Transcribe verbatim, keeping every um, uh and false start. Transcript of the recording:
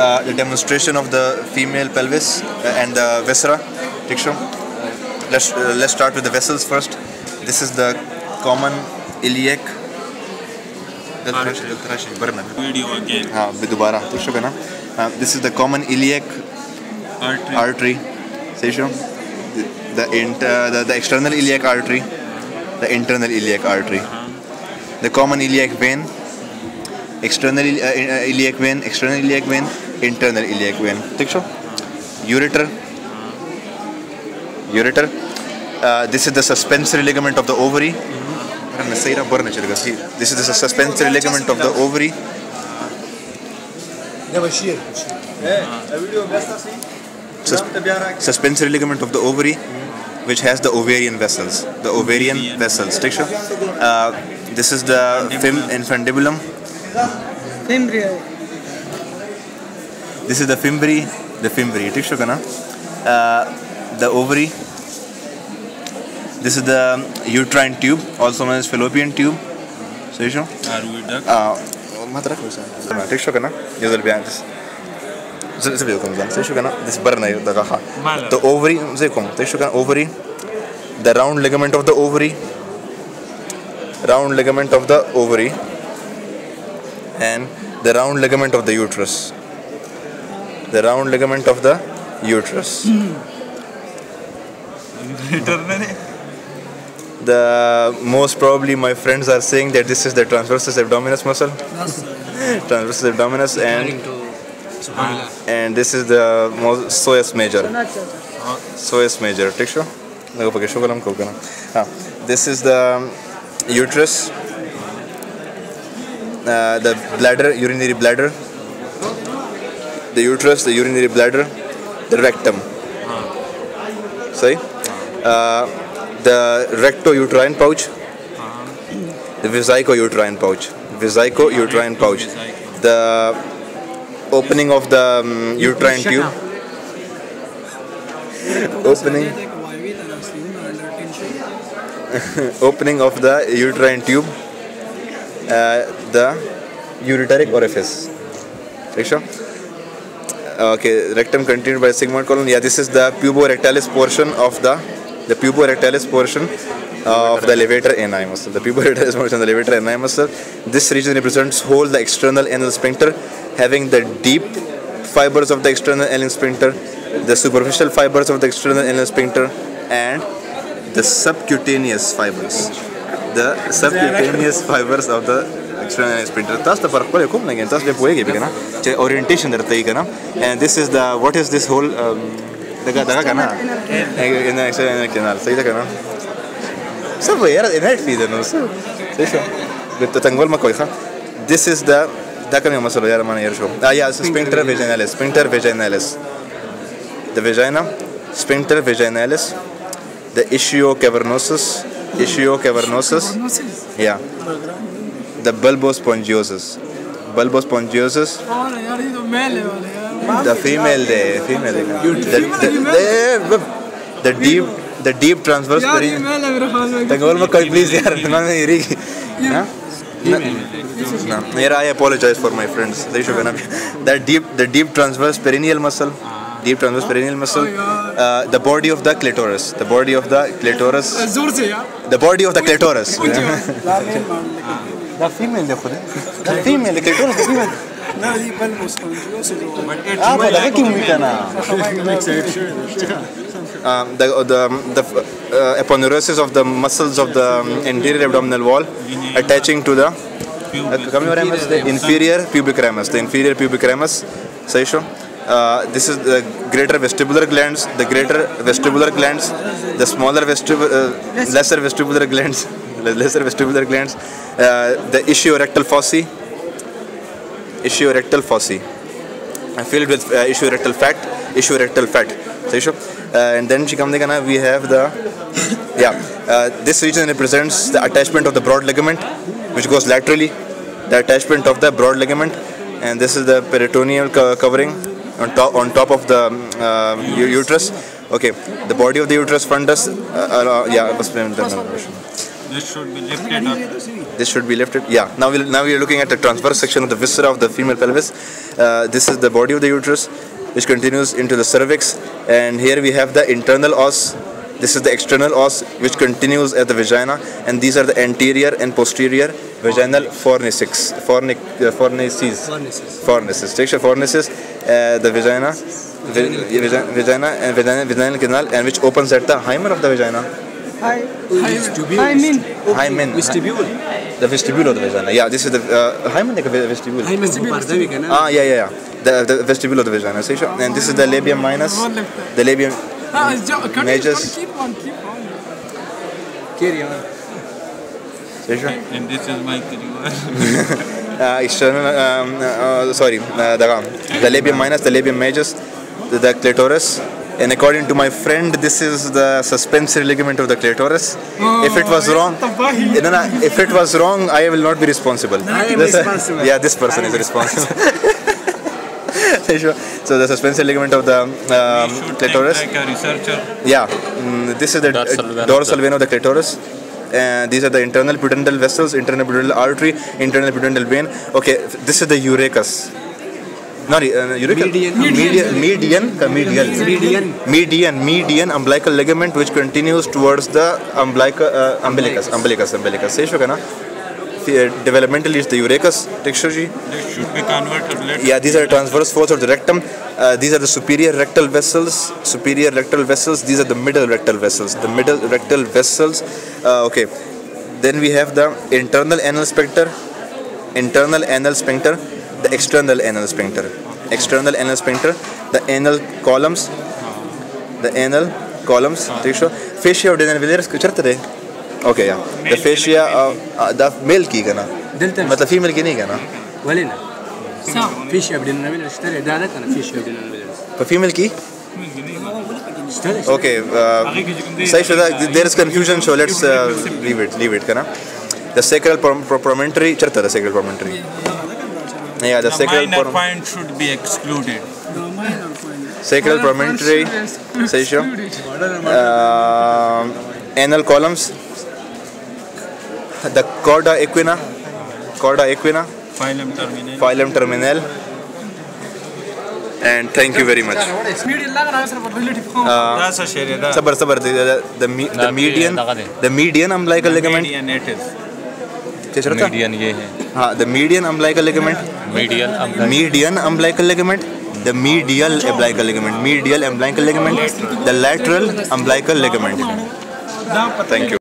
Uh, the demonstration of the female pelvis and the viscera. Let's, uh, let's start with the vessels first. This is the common iliac uh, This is the common iliac artery. The, inter, the, the external iliac artery. The internal iliac artery. The common iliac vein. External uh, iliac vein, external iliac vein, internal iliac vein. Ureter. Ureter. Uh, this is the suspensory ligament of the ovary. Mm-hmm. This is the suspensory ligament of the ovary. Sus suspensory ligament of the ovary, which has the ovarian vessels. The ovarian vessels. Uh, this is the fim infundibulum. Fimbriae. This is the fimbriae, the fimbriae. Uh, the ovary. This is the uterine tube, also known as fallopian tube. So you show. The ovary. The ovary. The round ligament of the ovary. Round ligament of the ovary. And the round ligament of the uterus. The round ligament of the uterus. The most probably my friends are saying that this is the transversus abdominis muscle. Transversus abdominis, and and this is the most psoas major. Psoas major. Take show. This is the uterus. Uh, the bladder, urinary bladder, the uterus, the urinary bladder, the rectum. Uh. Sorry? Uh, the rectouterine pouch, uh. the vesicouterine pouch, vesicouterine pouch, the opening of the um, uterine tube, opening, opening of the uterine tube. Uh, the ureteric orifice. Okay, rectum continued by sigmoid colon. Yeah, this is the puborectalis portion of the the puborectalis portion of the levator ani muscle. The puborectalis portion of the levator ani muscle. This region represents whole the external anal sphincter, having the deep fibers of the external anal sphincter, the superficial fibers of the external anal sphincter, and the subcutaneous fibers. The subcutaneous fibers of the external sphincter. That's the first point. Orientation. And this is the, what is this whole? Um, in the external canal. So, this is the, ah, yeah, sphincter vaginalis. Sphincter vaginalis. The vagina, sphincter vaginalis, the ischiocavernosus. Ischiocavernosus, yeah, the bulbospongiosus, bulbospongiosus, the female, the female, the, the, the deep, the deep transverse. Here I apologize for my friends. The deep, the deep transverse perineal muscle. Deep transverse perineal muscle, uh, the body of the clitoris, the body of the clitoris, the body of the clitoris. The female, the female, the clitoris, the female. No, the um, the the, the uh, aponeurosis of the muscles of the um, anterior abdominal wall, attaching to the uh, inferior pubic ramus, the inferior pubic ramus. Saisho. Uh, this is the greater vestibular glands, the greater vestibular glands, the smaller vestibular, uh, lesser vestibular glands, lesser vestibular glands, uh, the ischiorectal fossae, ischiorectal fossae, filled with uh, ischiorectal fat, ischiorectal fat. Uh, and then we have the, yeah, uh, this region represents the attachment of the broad ligament, which goes laterally, the attachment of the broad ligament, and this is the peritoneal co covering. On top, on top of the um, uh, uterus. Okay, the body of the uterus fundus. Uh, uh, yeah, This should be lifted up. This should be lifted. Yeah. Now we now we are looking at the transverse section of the viscera of the female pelvis. Uh, this is the body of the uterus, which continues into the cervix, and here we have the internal os. This is the external os, which continues at the vagina, and these are the anterior and posterior vaginal fornices. Fornic, uh, fornices. Fornices. Fornices. Take sure, fornices. Uh, the vagina, vagina, vagina, and vagina, vaginal canal, and which opens at the hymen of the vagina. Hy vestibule. Hymen. Hymen. Vestibule. The vestibule of the vagina. Yeah, this is the uh, hymen, like a vestibule. Hymen. Ah, yeah, yeah, yeah. The, the vestibule of the vagina. Take sure. And this is the labium minus. The labium. Ah, just keep on, keep on. Carry on. And this is my uh, external. Um, uh, sorry, uh, the, the labium minus, the labium majus, the, the clitoris, and according to my friend, this is the suspensory ligament of the clitoris. Oh, if it was wrong, you know, if it was wrong, I will not be responsible. I am this, responsible. Yeah, this person is responsible. So the suspensory ligament of the um, clitoris. Like a researcher. Yeah, mm, this is the dorsal vein of the clitoris. And these are the internal pudendal vessels, internal pudendal artery, internal pudendal vein. Okay, this is the urethus. Not uh, urethra. Median. Median. Median. Median. Median. Median umbilical ligament, which continues towards the umbilical uh, umbilicus. Umbilicus. Umbilicus. Umbilicus. Uh, developmentally is the urethus texture. This should be converted later. Yeah, these are transverse folds of the rectum. Uh, these are the superior rectal vessels. Superior rectal vessels. These are the middle rectal vessels. The middle rectal vessels. Uh, okay. Then we have the internal anal sphincter, internal anal sphincter, the external anal sphincter, external anal sphincter, the anal columns, the anal columns. Texture. Fascia of Denonvilliers. Okay, yeah. The fascia of uh, the male ki gana. Matlab female ki nahi gana. Wale na. Fascia of Denonvilliers. Ishtare dalat na fascia of Denonvilliers. For female ki? Okay. Uh, there is confusion, so let's uh, leave it. Leave it, kana. The sacral pro promontory. Charta the sacral promontory. Yeah, the sacral promontory. The minor point should be excluded. Sacral promontory. Fascia. Uh, anal columns. The corda equina, corda equina, phylum terminal, phylum terminal, and thank you very much. Uh, sabar, sabar, the, the, the, the median, the median umbilical ligament. Median it is. Median ये है. The median umbilical ligament. Median umbilical. Median umbilical ligament. The medial umbilical ligament. Medial umbilical ligament. The lateral umbilical ligament. Thank you.